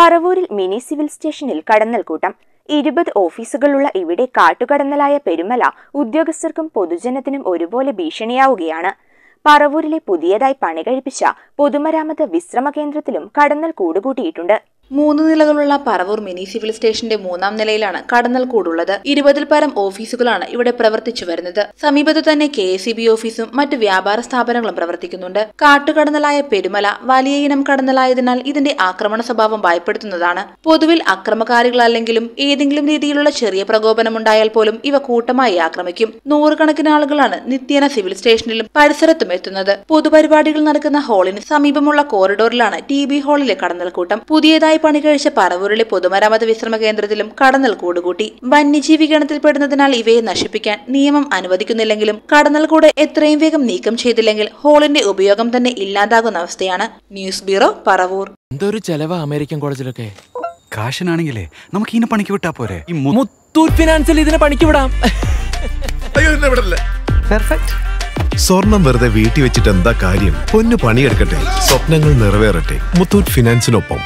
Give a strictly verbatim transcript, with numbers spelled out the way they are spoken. പറവൂരിൽ mini civil സ്റ്റേഷനിൽ കടന്നൽക്കൂട്ടം. ഇരുപത് ഓഫീസുകളുള്ള ഇവിടെ കാട്ടുകടന്നലായ പെരുമല ഉദ്യോഗസ്ഥർക്കും പൊതുജനത്തിനും ഒരുപോലെ ഭീഷണിയാവുകയാണ്. പറവൂരിലെ പുതിയതായി പണി കഴിപ്പിച്ച പൊതുമരാമത്ത് വിശ്രമ കേന്ദ്രത്തിലും കടന്നൽ കൂടുകൂട്ടിയിട്ടുണ്ട്. മൂന്ന് നിലകളുള്ള പറവൂർ മിനി സിവിൽ സ്റ്റേഷന്റെ മൂന്നാം നിലയിലാണ് കടന്നൽ കൂടുള്ളത്. ഇരുപതിൽ പരം ഓഫീസുകളാണ് ഇവിടെ പ്രവർത്തിച്ചു വരുന്നത്. സമീപത്ത് തന്നെ കെ എസ് ഇ ബി ഓഫീസും മറ്റ് വ്യാപാര സ്ഥാപനങ്ങളും പ്രവർത്തിക്കുന്നുണ്ട്. കാട്ടുകടന്നലായ പെരുമല വലിയ ഇനം കടന്നലായതിനാൽ ഇതിന്റെ ആക്രമണ സ്വഭാവം ഭയപ്പെടുത്തുന്നതാണ്. പൊതുവിൽ അക്രമകാരികളല്ലെങ്കിലും ഏതെങ്കിലും രീതിയിലുള്ള ചെറിയ പ്രകോപനമുണ്ടായാൽ പോലും ഇവ കൂട്ടമായി ആക്രമിക്കും. നൂറുകണക്കിന് ആളുകളാണ് നിത്യേന സിവിൽ സ്റ്റേഷനിലും പരിസരത്തും എത്തുന്നത്. പൊതുപരിപാടികൾ നടക്കുന്ന ഹാളിന് സമീപമുള്ള കോറിഡോറിലാണ് ടി ബി ഹാളിലെ കടന്നൽക്കൂട്ടം. പുതിയതായി പണി കഴിച്ച പറവൂരിലെ പൊതുമരാമത്ത് വിശ്രമ കേന്ദ്രത്തിലും കടന്നൽ കൂടുകൂട്ടി. വന്യജീവി ഗണത്തിൽപ്പെടുന്നതിനാൽ ഇവയെ നശിപ്പിക്കാൻ നിയമം അനുവദിക്കുന്നില്ലെങ്കിലും കടന്നൽ കൂട് എത്രയും വേഗം നീക്കം ചെയ്തില്ലെങ്കിൽ ഹോളിന്റെ ഉപയോഗം തന്നെ ഇല്ലാതാകുന്ന അവസ്ഥയാണ്. News bureau, Paravur. എന്തൊരു ചെലവാ അമേരിക്കൻ കോളേജിലൊക്കെ. കാശനാണെങ്കിലേ നമുക്ക് ഇതിനെ പണിക്ക് വിട്ടാ പോരെ. ഈ മുത്തൂറ്റ് ഫിനാൻസിൽ ഇതിനെ പണിക്ക് വിടാം. അയ്യോ, ഇതിനെ വിടല്ല. പെർഫെക്റ്റ്. സ്വർണം വെറുതെ വീട്ടി വെച്ചിട്ട് എന്താ കാര്യം? പൊന്നു പണിയെടുക്കട്ടെ, സ്വപ്നങ്ങൾ നിറവേറട്ടെ. മുത്തൂറ്റ് ഫിനാൻസിനൊപ്പം.